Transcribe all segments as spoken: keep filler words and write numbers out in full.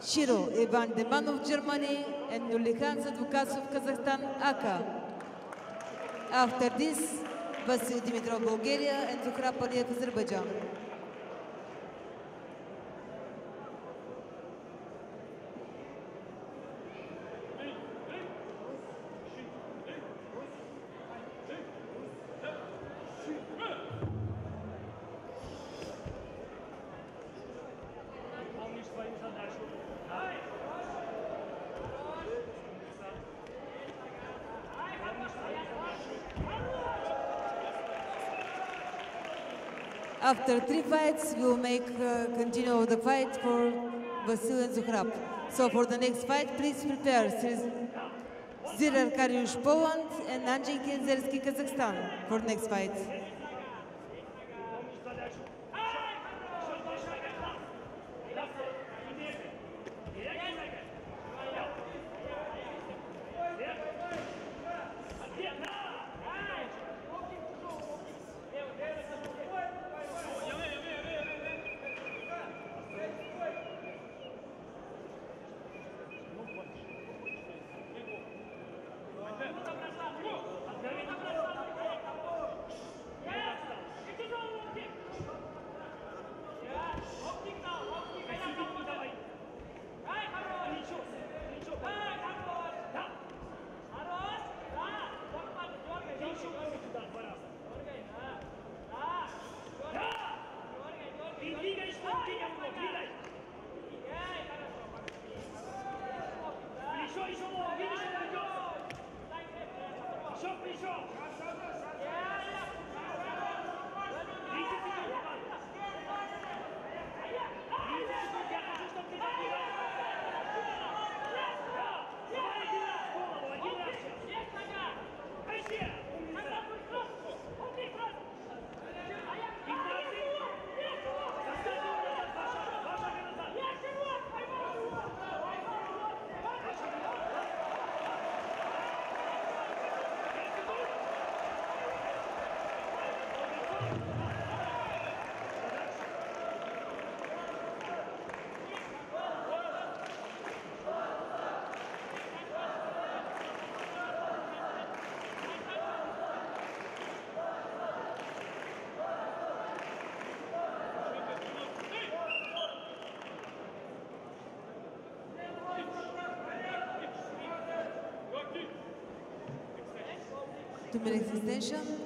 Shiro Ivan Demanov, Germany, and Nadlykhan Sadvokassov, Kazakhstan, A K A. After this, Vasily Dimitrov, Bulgaria, and Dukrapania, Azerbaijan. After three fights, we'll make uh, continue the fight for Vasily and Zuhrab. So for the next fight, please prepare. Zirar Karjusz, Poland, and Andrzej Kędzierski, Kazakhstan, for the next fight. Two minutes extension. Stop!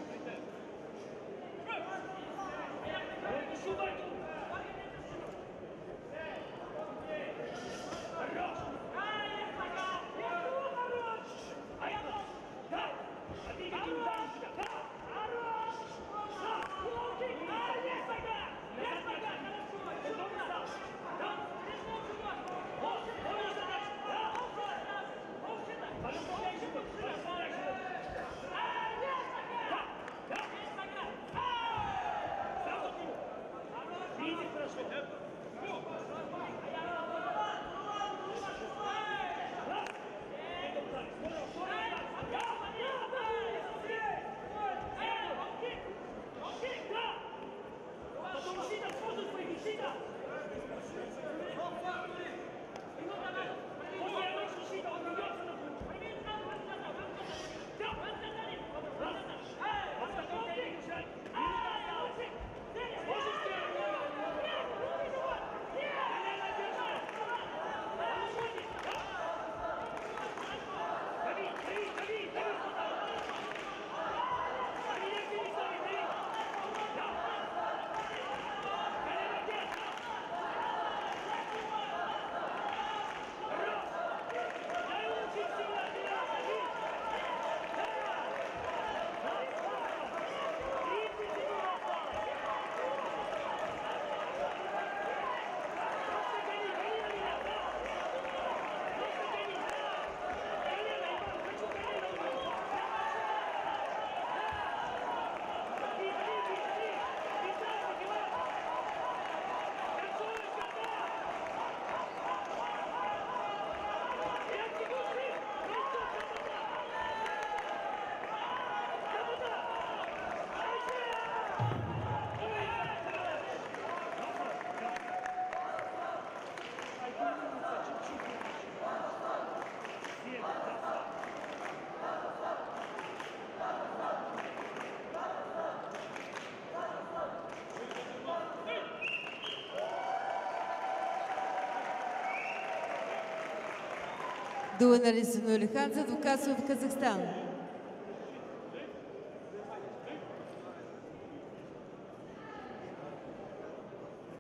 Duelist Nadlykhan Sadvokassov, Kazakhstan.